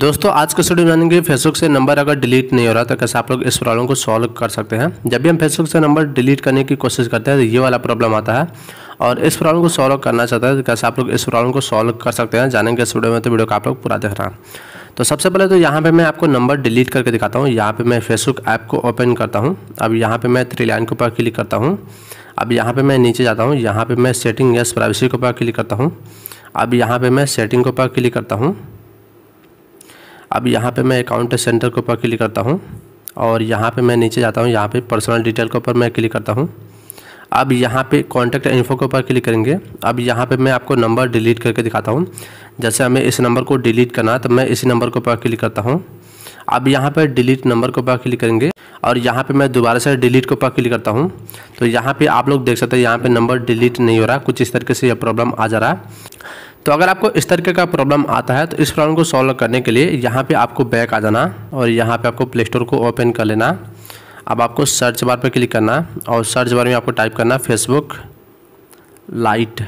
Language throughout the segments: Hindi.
दोस्तों आज का स्टूडियो बनाने के लिए फेसबुक से नंबर अगर डिलीट नहीं हो रहा तो कैसे आप लोग इस प्रॉब्लम को सॉल्व कर सकते हैं। जब भी हम फेसबुक से नंबर डिलीट करने की कोशिश करते हैं तो ये वाला प्रॉब्लम आता है और इस प्रॉब्लम को सॉल्व करना चाहता है तो कैसे आप लोग इस प्रॉब्लम को सॉल्व कर सकते हैं जानेंगे इस वीडियो में, तो वीडियो का आप लोग पूरा देख रहे हैं। तो सबसे पहले तो यहाँ पे मैं आपको नंबर डिलीट करके दिखाता हूँ। यहाँ पे मैं फेसबुक ऐप को ओपन करता हूँ। अब यहाँ पे मैं 3 लाइन के ऊपर क्लिक करता हूँ। अब यहाँ पे मैं नीचे जाता हूँ। यहाँ पे मैं सेटिंग यस प्राइवेसी के ऊपर क्लिक करता हूँ। अब यहाँ पे मैं सेटिंग के ऊपर क्लिक करता हूँ। अब यहाँ पे मैं अकाउंट सेंटर के ऊपर क्लिक करता हूँ और यहाँ पे मैं नीचे जाता हूँ। यहाँ पे पर्सनल डिटेल के ऊपर मैं क्लिक करता हूँ। अब यहाँ पे कॉन्टैक्ट इन्फो के ऊपर क्लिक करेंगे। अब यहाँ पे मैं आपको नंबर डिलीट करके दिखाता हूँ। जैसे हमें इस नंबर को डिलीट करना है तो मैं इसी नंबर के ऊपर क्लिक करता हूँ। अब यहाँ पे डिलीट नंबर के ऊपर क्लिक करेंगे और यहाँ पे मैं दोबारा से डिलीट के ऊपर क्लिक करता हूँ। तो यहाँ पे आप लोग देख सकते हैं यहाँ पे नंबर डिलीट नहीं हो रहा, कुछ इस तरीके से यह प्रॉब्लम आ जा रहा है। तो अगर आपको इस तरीके का प्रॉब्लम आता है तो इस प्रॉब्लम को सॉल्व करने के लिए यहाँ पे आपको बैक आ जाना और यहाँ पे आपको प्ले स्टोर को ओपन कर लेना। अब आपको सर्च बार पर क्लिक करना और सर्च बार में आपको टाइप करना फेसबुक लाइट।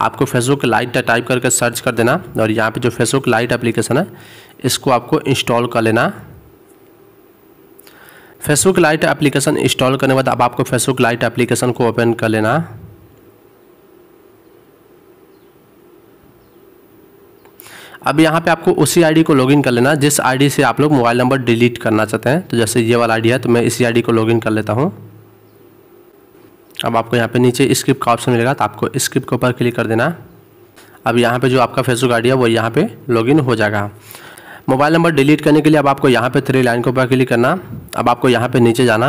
आपको फेसबुक लाइट टाइप करके सर्च कर देना और यहाँ पे जो फेसबुक लाइट एप्लीकेशन है इसको आपको इंस्टॉल कर लेना। फेसबुक लाइट एप्लीकेशन इंस्टॉल करने के बाद अब आपको फेसबुक लाइट एप्लीकेशन को ओपन कर लेना। अब यहाँ पे आपको उसी आईडी को लॉगिन कर लेना जिस आईडी से आप लोग मोबाइल नंबर डिलीट करना चाहते हैं। तो जैसे ये वाला आईडी है तो मैं इसी आईडी को लॉगिन कर लेता हूँ। अब आपको यहाँ पे नीचे स्किप का ऑप्शन मिलेगा तो आपको स्किप के ऊपर क्लिक कर देना। अब यहाँ पे जो आपका फेसबुक आईडी है वो यहाँ पे लॉगिन हो जाएगा। मोबाइल नंबर डिलीट करने के लिए अब आपको यहाँ पे 3 लाइन के ऊपर क्लिक करना। अब आपको यहाँ पे नीचे जाना।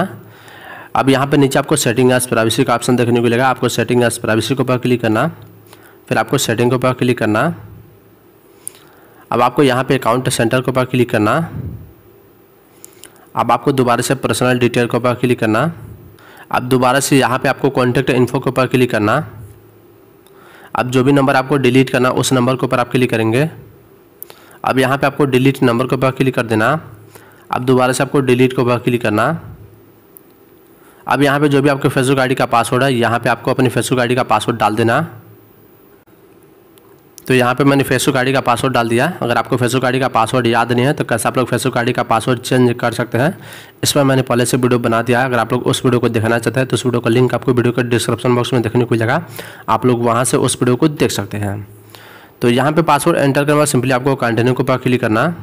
अब यहाँ पे नीचे आपको सेटिंग एज प्राइवेसी का ऑप्शन देखने को मिलेगा। आपको सेटिंग एज प्राइवेसी के ऊपर क्लिक करना, फिर आपको सेटिंग के ऊपर क्लिक करना। अब आपको यहाँ पे अकाउंट सेंटर के ऊपर क्लिक करना। अब आपको दोबारा से पर्सनल डिटेल के ऊपर क्लिक करना। अब दोबारा से यहाँ पे आपको कॉन्टैक्ट इन्फो के ऊपर क्लिक करना। अब जो भी नंबर आपको डिलीट करना उस नंबर के ऊपर आप क्लिक करेंगे। अब यहाँ पे आपको डिलीट नंबर के ऊपर क्लिक कर देना। अब दोबारा से आपको डिलीट के ऊपर क्लिक करना। अब यहाँ पे जो भी आपके फेसबुक आईडी का पासवर्ड है यहाँ पे आपको अपनी फेसबुक आईडी का पासवर्ड डाल देना। तो यहाँ पे मैंने फेसबुक आईडी का पासवर्ड डाल दिया। अगर आपको फेसबुक आईडी का पासवर्ड याद नहीं है तो कैसे आप लोग फेसबुक आईडी का पासवर्ड चेंज कर सकते हैं इस पर मैंने पहले से वीडियो बना दिया है। अगर आप लोग उस वीडियो को देखना चाहते हैं तो उस वीडियो का लिंक आपको वीडियो के डिस्क्रिप्शन बॉक्स में देखने को मिलेगा। आप लोग वहाँ से उस वीडियो को देख सकते हैं। तो यहाँ पर पासवर्ड एंटर करना सिंपली आपको कंटिन्यू के ऊपर क्लिक करना।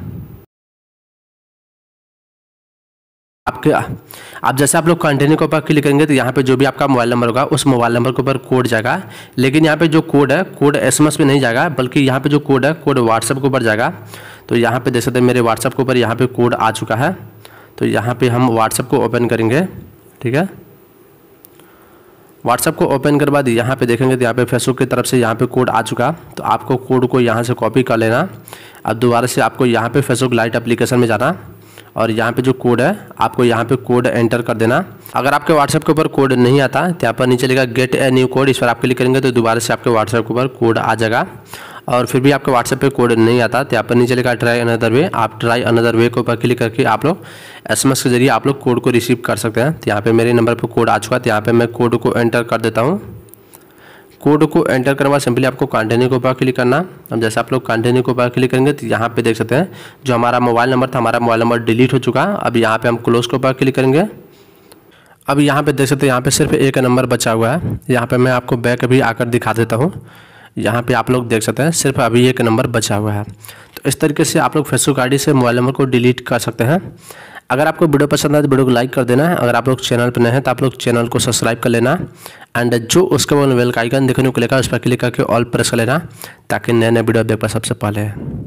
आप जैसे आप लोग कंटिन्यू के ऊपर क्लिक करेंगे तो यहाँ पे जो भी आपका मोबाइल नंबर होगा उस मोबाइल नंबर के ऊपर कोड जाएगा। लेकिन यहाँ पे जो कोड है कोड एसएमएस पे नहीं जाएगा, बल्कि यहाँ पे जो कोड है कोड व्हाट्सएप के ऊपर जाएगा। तो यहाँ पे देख सकते हैं मेरे व्हाट्सएप के ऊपर यहाँ पे कोड आ चुका है। तो यहाँ पे हम व्हाट्सएप को ओपन करेंगे, ठीक है। व्हाट्सएप को ओपन करने के बाद यहाँ पे देखेंगे तो यहाँ पे फेसबुक की तरफ से यहाँ पे कोड आ चुका। तो आपको कोड को यहाँ से कॉपी कर लेना। अब दोबारा से आपको यहाँ पे फेसबुक लाइट एप्लीकेशन में जाना और यहाँ पे जो कोड है आपको यहाँ पे कोड एंटर कर देना। अगर आपके व्हाट्सएप के ऊपर कोड नहीं आता तो यहाँ पर नीचे लिखा गेट ए न्यू कोड, इस पर आप क्लिक करेंगे तो दोबारा से आपके व्हाट्सएप के ऊपर कोड आ जाएगा। और फिर भी आपके व्हाट्सएप पे कोड नहीं आता तो यहाँ पर नीचे लिखा ट्राई अनदर वे, आप ट्राई अनदर वे के ऊपर क्लिक करके आप लोग SMS के जरिए आप लोग कोड को रिसीव कर सकते हैं। तो यहाँ पर मेरे नंबर पर कोड आ चुका है। तो यहाँ पर मैं कोड को एंटर कर देता हूँ। कोड को एंटर करने के बाद सिंपली आपको कंटिन्यू के ऊपर क्लिक करना। अब जैसे आप लोग कंटिन्यू के ऊपर क्लिक करेंगे तो यहाँ पे देख सकते हैं जो हमारा मोबाइल नंबर था हमारा मोबाइल नंबर डिलीट हो चुका। अब यहाँ पे हम क्लोज के ऊपर क्लिक करेंगे। अब यहाँ पे देख सकते हैं यहाँ पे सिर्फ एक नंबर बचा हुआ है। यहाँ पे मैं आपको बैक भी आकर दिखा देता हूँ। यहाँ पे आप लोग देख सकते हैं सिर्फ अभी एक नंबर बचा हुआ है। तो इस तरीके से आप लोग फेसबुक आईडी से मोबाइल नंबर को डिलीट कर सकते हैं। अगर आपको वीडियो पसंद आए तो वीडियो को लाइक कर देना है। अगर आप लोग चैनल पर नए हैं तो आप लोग चैनल को सब्सक्राइब कर लेना एंड जो उसके बाद बेल का आइकन देखने को मिलेगा उस पर क्लिक करके ऑल प्रेस कर लेना ताकि नए नए वीडियो देख पाए सबसे पहले।